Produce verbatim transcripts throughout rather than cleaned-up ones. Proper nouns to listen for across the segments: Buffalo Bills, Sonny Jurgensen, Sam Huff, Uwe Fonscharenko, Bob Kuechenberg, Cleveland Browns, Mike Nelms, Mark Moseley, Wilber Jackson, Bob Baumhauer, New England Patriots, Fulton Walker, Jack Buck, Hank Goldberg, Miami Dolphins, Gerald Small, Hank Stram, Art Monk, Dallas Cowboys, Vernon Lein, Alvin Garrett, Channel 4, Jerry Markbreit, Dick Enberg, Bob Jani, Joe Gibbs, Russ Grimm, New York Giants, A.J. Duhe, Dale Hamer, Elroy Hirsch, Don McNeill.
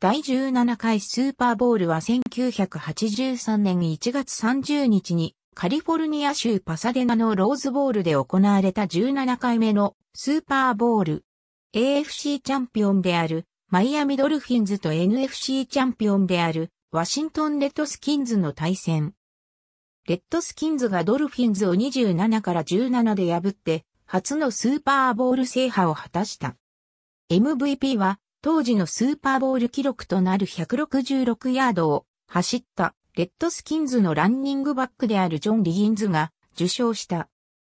だいじゅうななかいスーパーボウルはせんきゅうひゃくはちじゅうさんねんいちがつさんじゅうにちにカリフォルニア州パサデナのローズボウルで行われたじゅうななかいめのスーパーボウル。エーエフシー チャンピオンであるマイアミドルフィンズと エヌエフシー チャンピオンであるワシントンレッドスキンズの対戦。レッドスキンズがドルフィンズをにじゅうななからじゅうななで破って初のスーパーボウル制覇を果たした。エムブイピー は当時のスーパーボウル記録となるひゃくろくじゅうろくヤードを走ったレッドスキンズのランニングバックであるジョン・リギンズが受賞した。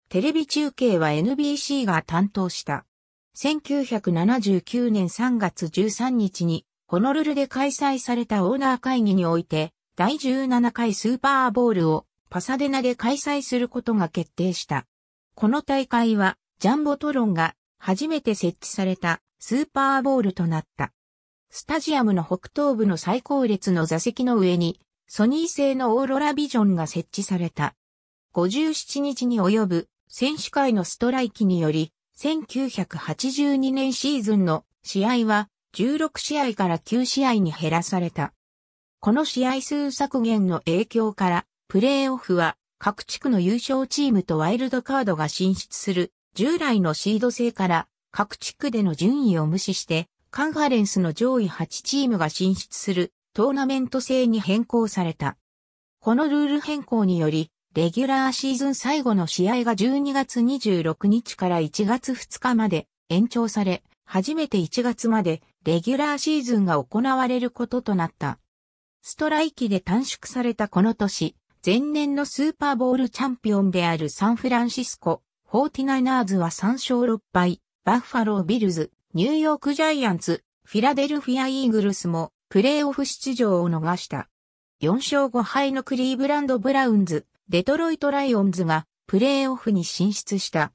テレビ中継は エヌビーシー が担当した。せんきゅうひゃくななじゅうきゅうねんさんがつじゅうさんにちにホノルルで開催されたオーナー会議においてだいじゅうななかいスーパーボウルをパサデナで開催することが決定した。この大会はジャンボトロンが初めて設置されたスーパーボウルとなった。スタジアムの北東部の最後列の座席の上にソニー製のオーロラビジョンが設置された。ごじゅうしちにちに及ぶ選手会のストライキによりせんきゅうひゃくはちじゅうにねんシーズンの試合はじゅうろくしあいからきゅうしあいに減らされた。この試合数削減の影響からプレーオフは各地区の優勝チームとワイルドカードが進出する従来のシード制から各地区での順位を無視してカンファレンスの上位はちチームが進出するトーナメント制に変更された。このルール変更によりレギュラーシーズン最後の試合がじゅうにがつにじゅうろくにちからいちがつふつかまで延長され、初めていちがつまでレギュラーシーズンが行われることとなった。ストライキで短縮されたこの年、前年のスーパーボウルチャンピオンであるサンフランシスコ、フォーティナイナーズはさんしょうろっぱい、バッファロービルズ、ニューヨークジャイアンツ、フィラデルフィアイーグルスもプレーオフ出場を逃した。よんしょうごはいのクリーブランドブラウンズ、デトロイトライオンズがプレーオフに進出した。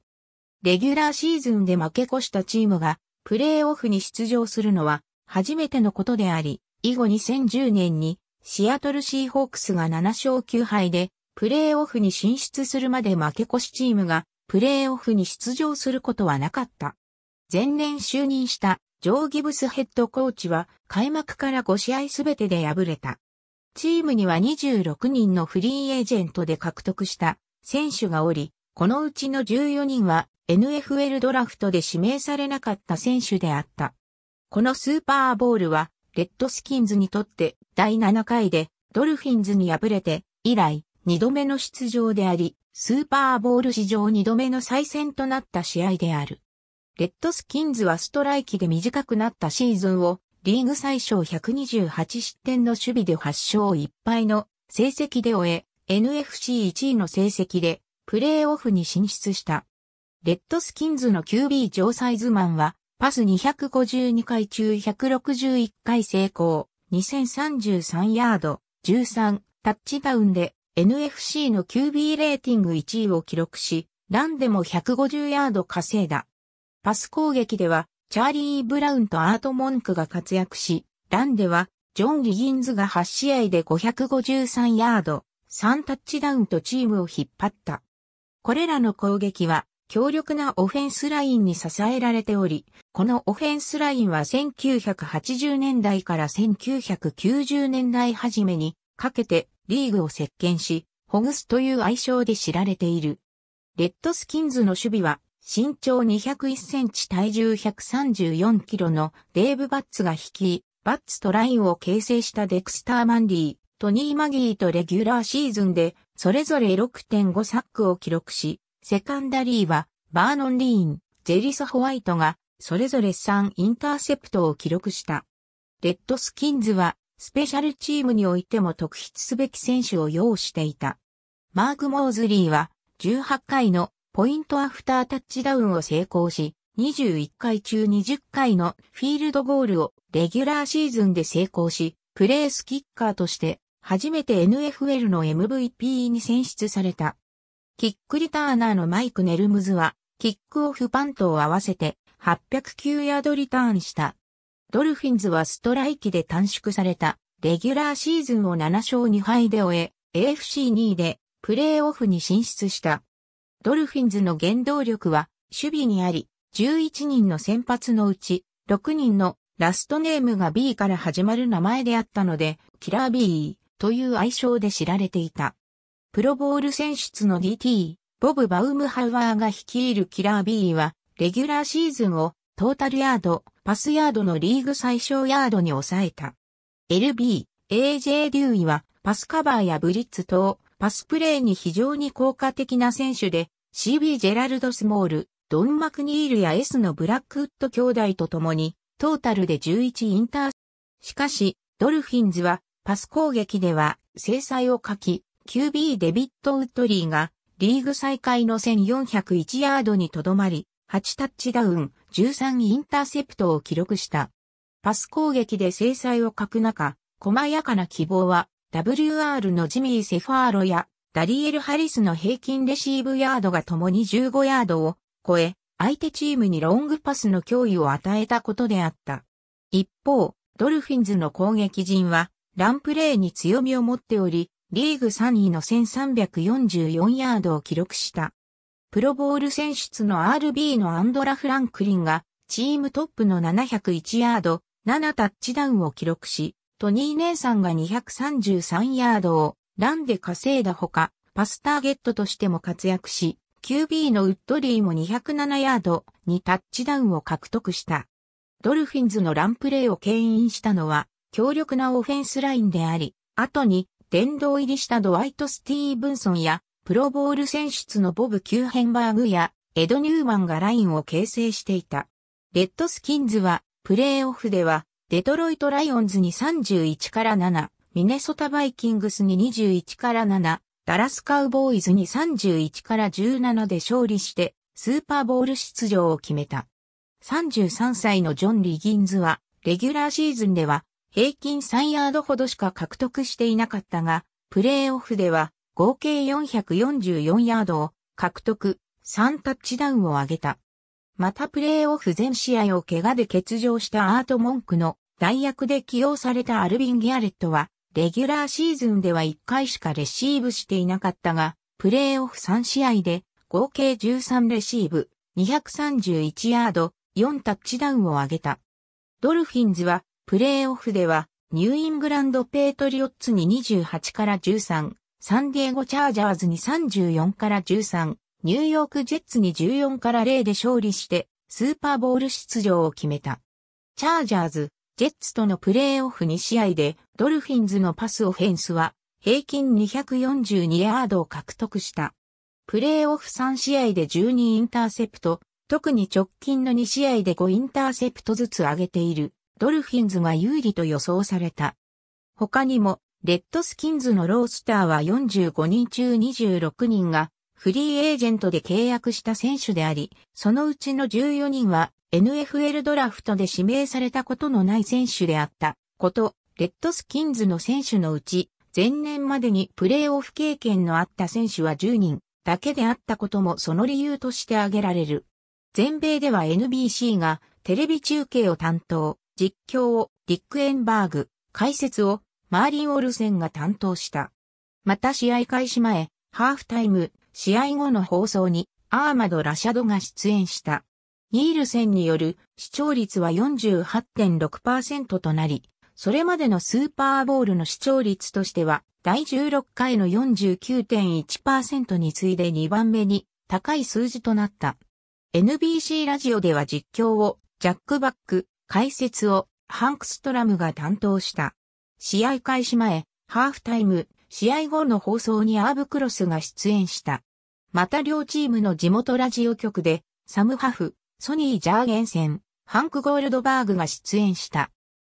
レギュラーシーズンで負け越したチームがプレーオフに出場するのは初めてのことであり、以後にせんじゅうねんにシアトルシーホークスがななしょうきゅうはいでプレーオフに進出するまで負け越しチームがプレーオフに出場することはなかった。前年就任したジョー・ギブスヘッドコーチは開幕からごしあいすべてで敗れた。チームにはにじゅうろくにんのフリーエージェントで獲得した選手がおり、このうちのじゅうよにんは エヌエフエル ドラフトで指名されなかった選手であった。このスーパーボウルはレッドスキンズにとってだいななかいでドルフィンズに敗れて以来にどめの出場であり、スーパーボウル史上にどめの再戦となった試合である。レッドスキンズはストライキで短くなったシーズンをリーグ最小ひゃくにじゅうはちしってんの守備ではちしょういっぱいの成績で終え、エヌエフシーいちいの成績でプレーオフに進出した。レッドスキンズの キュービー ジョー・サイズマンはパスにひゃくごじゅうにかいちゅうひゃくろくじゅういっかい成功、にせんさんじゅうさんヤード、じゅうさんタッチダウンで エヌエフシー の キュービー レーティングいちいを記録し、ランでもひゃくごじゅうヤード稼いだ。パス攻撃では、チャーリー・ブラウンとアート・モンクが活躍し、ランでは、ジョン・リギンズがはちしあいでごひゃくごじゅうさんヤード、さんタッチダウンとチームを引っ張った。これらの攻撃は、強力なオフェンスラインに支えられており、このオフェンスラインはせんきゅうひゃくはちじゅうねんだいからせんきゅうひゃくきゅうじゅうねんだい初めにかけてリーグを席巻し、ホグスという愛称で知られている。レッドスキンズの守備は、身長にひゃくいっセンチ体重ひゃくさんじゅうよんキロのデーブ・バッツが率い、バッツとラインを形成したデクスター・マンリー、トニー・マギーとレギュラーシーズンで、それぞれ ろくてんごサックを記録し、セカンダリーは、バーノン・リーン、ジェリサ・ホワイトが、それぞれさんインターセプトを記録した。レッドスキンズは、スペシャルチームにおいても特筆すべき選手を擁していた。マーク・モーズリーは、じゅうはっかいの、ポイントアフタータッチダウンを成功し、にじゅういっかいちゅうにじゅっかいのフィールドゴールをレギュラーシーズンで成功し、プレースキッカーとして初めて エヌエフエル の エムブイピー に選出された。キックリターナーのマイク・ネルムズは、キックオフパントを合わせてはっぴゃくきゅうヤードリターンした。ドルフィンズはストライキで短縮されたレギュラーシーズンをななしょうにはいで終え、エーエフシーにいでプレーオフに進出した。ドルフィンズの原動力は守備にあり、じゅういちにんの先発のうちろくにんのラストネームが B から始まる名前であったので、キラー B という愛称で知られていた。プロボウル選出の ディーティー、ボブ・バウムハウアーが率いるキラー B は、レギュラーシーズンをトータルヤード、パスヤードのリーグ最小ヤードに抑えた。エルビー、エージェー デューイは、パスカバーやブリッツ等、パスプレーに非常に効果的な選手で、シービー ジェラルド・スモール、ドン・マクニールや S のブラックウッド兄弟と共に、トータルでじゅういちインター。しかし、ドルフィンズは、パス攻撃では、精彩を欠き、キュービー デビッド・ウッドリーが、リーグ最下位のせんよんひゃくいちヤードにとどまり、はちタッチダウン、じゅうさんインターセプトを記録した。パス攻撃で精彩を欠く中、細やかな希望は、ダブリューアール のジミー・セファーロや、ダリエル・ハリスの平均レシーブヤードが共にじゅうごヤードを超え、相手チームにロングパスの脅威を与えたことであった。一方、ドルフィンズの攻撃陣は、ランプレーに強みを持っており、リーグさんいのせんさんびゃくよんじゅうよんヤードを記録した。プロボウル選出の アールビー のアンドラ・フランクリンが、チームトップのななひゃくいちヤード、ななタッチダウンを記録し、トニー・ネイサンがにひゃくさんじゅうさんヤードをランで稼いだほか、パスターゲットとしても活躍し、キュービー のウッドリーもにひゃくななヤードにタッチダウンを獲得した。ドルフィンズのランプレーを牽引したのは強力なオフェンスラインであり、後に殿堂入りしたドワイト・スティーブンソンやプロボウル選出のボブ・キューヘンバーグやエド・ニューマンがラインを形成していた。レッドスキンズはプレーオフではデトロイト・ライオンズにさんじゅういちからなな、ミネソタ・バイキングスににじゅういちからなな、ダラスカウボーイズにさんじゅういちからじゅうななで勝利して、スーパーボウル出場を決めた。さんじゅうさんさいのジョン・リギンズは、レギュラーシーズンでは、平均さんヤードほどしか獲得していなかったが、プレーオフでは、合計よんひゃくよんじゅうよんヤードを獲得、さんタッチダウンを挙げた。またプレーオフ全試合を怪我で欠場したアート・モンクの代役で起用されたアルビン・ギャレットは、レギュラーシーズンではいっ回しかレシーブしていなかったが、プレーオフさん試合で合計じゅうさんレシーブ、にひゃくさんじゅういちヤード、よんタッチダウンを挙げた。ドルフィンズはプレーオフではニューイングランドペイトリオッツににじゅうはちからじゅうさん、サンディエゴチャージャーズにさんじゅうよんからじゅうさん、ニューヨークジェッツにじゅうよんからゼロで勝利してスーパーボウル出場を決めた。チャージャーズ、ジェッツとのプレーオフに試合で、ドルフィンズのパスオフェンスは、平均にひゃくよんじゅうにヤードを獲得した。プレーオフさん試合でじゅうにインターセプト、特に直近のに試合でごインターセプトずつ上げている、ドルフィンズが有利と予想された。他にも、レッドスキンズのロースターはよんじゅうご人中にじゅうろく人が、フリーエージェントで契約した選手であり、そのうちのじゅうよん人は、エヌエフエル ドラフトで指名されたことのない選手であったこと、レッドスキンズの選手のうち、前年までにプレーオフ経験のあった選手はじゅう人だけであったこともその理由として挙げられる。全米では エヌビーシー がテレビ中継を担当、実況をディック・エンバーグ、解説をマーリン・オルセンが担当した。また試合開始前、ハーフタイム、試合後の放送にアーマド・ラシャドが出演した。ニールセンによる視聴率は よんじゅうはちてんろくパーセント となり、それまでのスーパーボウルの視聴率としては、第じゅうろっ回の よんじゅうきゅうてんいちパーセント に次いでに番目に高い数字となった。エヌビーシー ラジオでは実況をジャック・バック、解説をハンク・ストラムが担当した。試合開始前、ハーフタイム、試合後の放送にアーブ・クロスが出演した。また両チームの地元ラジオ局で、サム・ハフ、ソニー・ジャーゲンセン、ハンク・ゴールドバーグが出演した。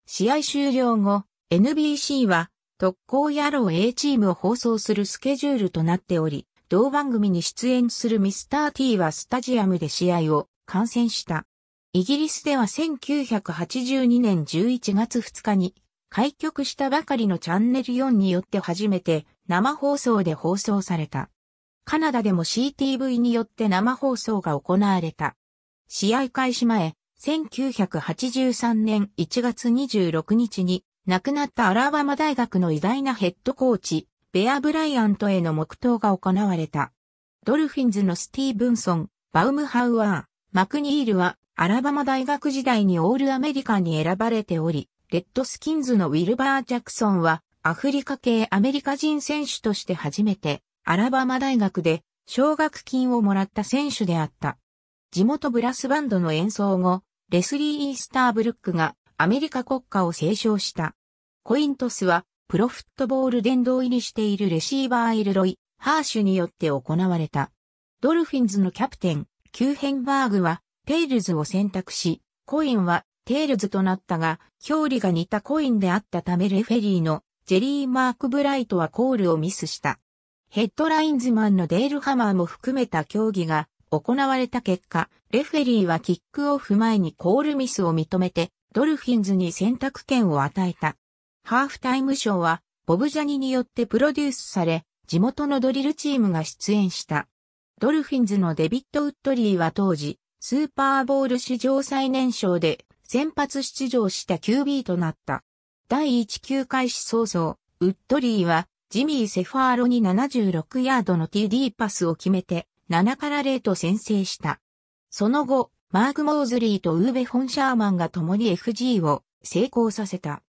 試合終了後、エヌビーシー は特攻野郎 A チームを放送するスケジュールとなっており、同番組に出演するミスター T はスタジアムで試合を観戦した。イギリスではせんきゅうひゃくはちじゅうにねんじゅういちがつふつかに開局したばかりのチャンネルよんによって初めて生放送で放送された。カナダでも シーティーブイ によって生放送が行われた。試合開始前、せんきゅうひゃくはちじゅうさんねんいちがつにじゅうろくにちに亡くなったアラバマ大学の偉大なヘッドコーチ、ベア・ブライアントへの黙祷が行われた。ドルフィンズのスティーブンソン、バウムハウアー、マクニールはアラバマ大学時代にオールアメリカンに選ばれており、レッドスキンズのウィルバー・ジャクソンはアフリカ系アメリカ人選手として初めてアラバマ大学で奨学金をもらった選手であった。地元ブラスバンドの演奏後、レスリー・イースターブルックがアメリカ国歌を斉唱した。コイントスはプロフットボール殿堂入りしているレシーバーエルロイ・ハーシュによって行われた。ドルフィンズのキャプテン、キューヘンバーグはテイルズを選択し、コインはテイルズとなったが、表裏が似たコインであったためレフェリーのジェリー・マークブライトはコールをミスした。ヘッドラインズマンのデール・ハマーも含めた協議が行われた結果、レフェリーはキックオフ前にコールミスを認めて、ドルフィンズに選択権を与えた。ハーフタイムショーは、ボブ・ジャニによってプロデュースされ、地元のドリルチームが出演した。ドルフィンズのデビッド・ウッドリーは当時、スーパーボウル史上最年少で先発出場した キュービー となった。だいいちきゅう開始早々、ウッドリーはジミー・セファーロにななじゅうろくヤードの ティーディー パスを決めてななたいゼロと先制した。その後、マーク・モーズリーとウーベ・フォンシャーマンが共に エフジー を成功させた。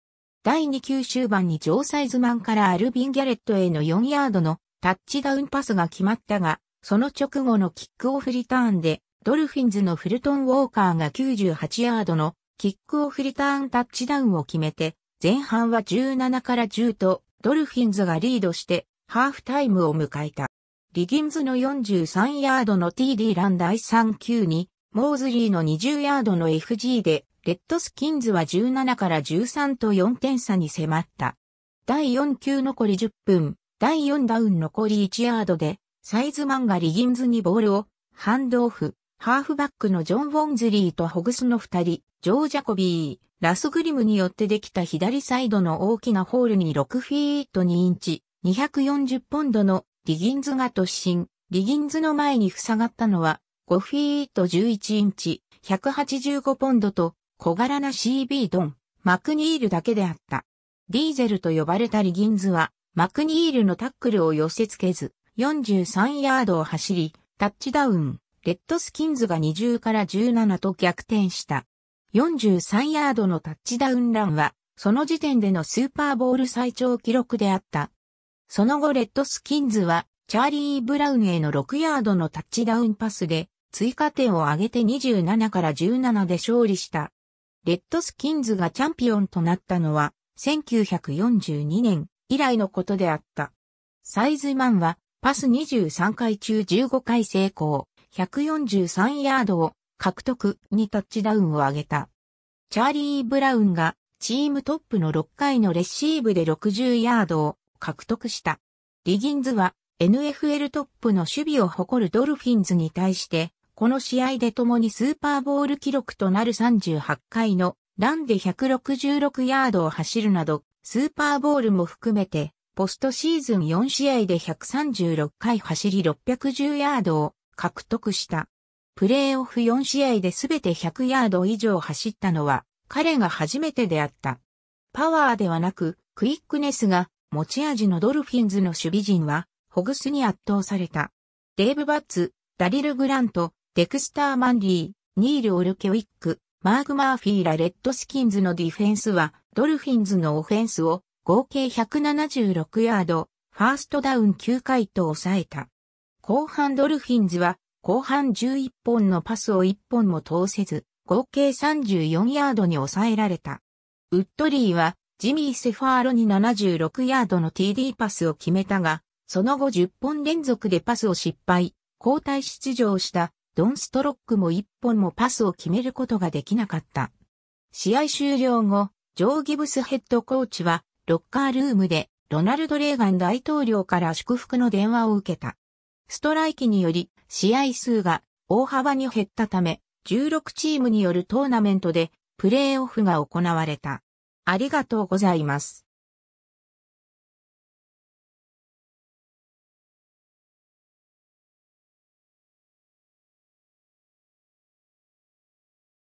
だいに球終盤にジョー・サイズマンからアルビン・ギャレットへのよんヤードのタッチダウンパスが決まったが、その直後のキックオフリターンで、ドルフィンズのフルトン・ウォーカーがきゅうじゅうはちヤードのキックオフリターンタッチダウンを決めて、前半はじゅうななたいじゅうとドルフィンズがリードしてハーフタイムを迎えた。リギンズのよんじゅうさんヤードの ティーディー ランだいさんきゅうに、モーズリーのにじゅうヤードの エフジー で、レッドスキンズはじゅうななたいじゅうさんとよんてん差に迫った。だいよんきゅう残りじゅっぷん、だいよんダウン残りいちヤードで、サイズマンがリギンズにボールをハンドオフ。ハーフバックのジョン・ウォンズリーとホグスの二人、ジョー・ジャコビー、ラス・グリムによってできた左サイドの大きなホールにろくフィートにインチ、にひゃくよんじゅうポンドのリギンズが突進、リギンズの前に塞がったのはごフィートじゅういちインチ、ひゃくはちじゅうごポンドと小柄な シービー ドン、マクニールだけであった。ディーゼルと呼ばれたリギンズはマクニールのタックルを寄せ付けず、よんじゅうさんヤードを走り、タッチダウン。レッドスキンズがにじゅうたいじゅうななと逆転した。よんじゅうさんヤードのタッチダウンランは、その時点でのスーパーボウル最長記録であった。その後レッドスキンズは、チャーリー・ブラウンへのろくヤードのタッチダウンパスで、追加点を挙げてにじゅうななたいじゅうななで勝利した。レッドスキンズがチャンピオンとなったのは、せんきゅうひゃくよんじゅうにねん以来のことであった。サイズマンは、パスにじゅうさんかい中じゅうごかい成功。ひゃくよんじゅうさんヤードを獲得にタッチダウンを挙げた。チャーリー・ブラウンがチームトップのろっかいのレシーブでろくじゅうヤードを獲得した。リギンズは エヌエフエル トップの守備を誇るドルフィンズに対して、この試合で共にスーパーボウル記録となるさんじゅうはちかいのランでひゃくろくじゅうろくヤードを走るなど、スーパーボウルも含めて、ポストシーズンよんしあいでひゃくさんじゅうろっかい走りろっぴゃくじゅうヤードを獲得した。プレーオフよんしあいで全てひゃくヤード以上走ったのは彼が初めてであった。パワーではなくクイックネスが持ち味のドルフィンズの守備陣はホグスに圧倒された。デーブ・バッツ、ダリル・グラント、デクスター・マンリー、ニール・オルケウィック、マーク・マーフィーらレッドスキンズのディフェンスはドルフィンズのオフェンスを合計ひゃくななじゅうろくヤード、ファーストダウンきゅうかいと抑えた。後半ドルフィンズは後半じゅういっぽんのパスをいっぽんも通せず合計さんじゅうよんヤードに抑えられた。ウッドリーはジミー・セファーロにななじゅうろくヤードの ティーディー パスを決めたが、その後じゅっぽん連続でパスを失敗、交代出場したドン・ストロックもいっぽんもパスを決めることができなかった。試合終了後、ジョー・ギブスヘッドコーチはロッカールームでロナルド・レーガン大統領から祝福の電話を受けた。ストライキにより試合数が大幅に減ったためじゅうろくチームによるトーナメントでプレーオフが行われた。ありがとうございます。